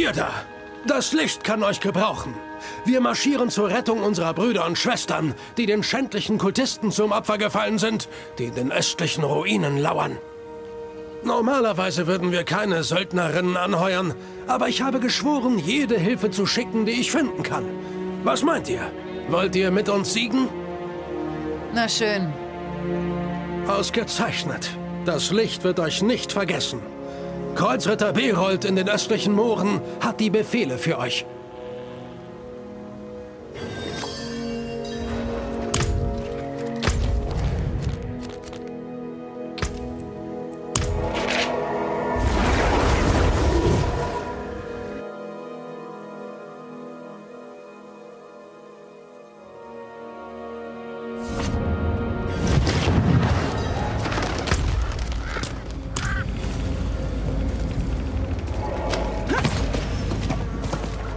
Ihr da! Das Licht kann euch gebrauchen. Wir marschieren zur Rettung unserer Brüder und Schwestern, die den schändlichen Kultisten zum Opfer gefallen sind, die in den östlichen Ruinen lauern. Normalerweise würden wir keine Söldnerinnen anheuern, aber ich habe geschworen, jede Hilfe zu schicken, die ich finden kann. Was meint ihr? Wollt ihr mit uns siegen? Na schön. Ausgezeichnet. Das Licht wird euch nicht vergessen. Kreuzritter Berold in den östlichen Mooren hat die Befehle für euch.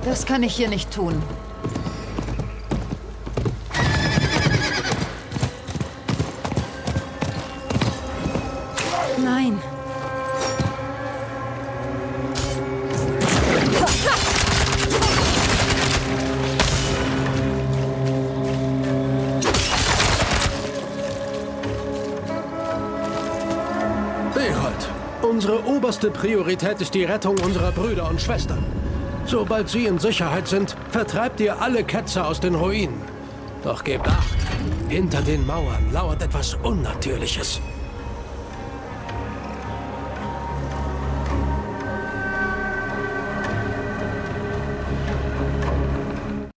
Das kann ich hier nicht tun. Nein. Berold, unsere oberste Priorität ist die Rettung unserer Brüder und Schwestern. Sobald sie in Sicherheit sind, vertreibt ihr alle Ketzer aus den Ruinen. Doch gebt acht, hinter den Mauern lauert etwas Unnatürliches.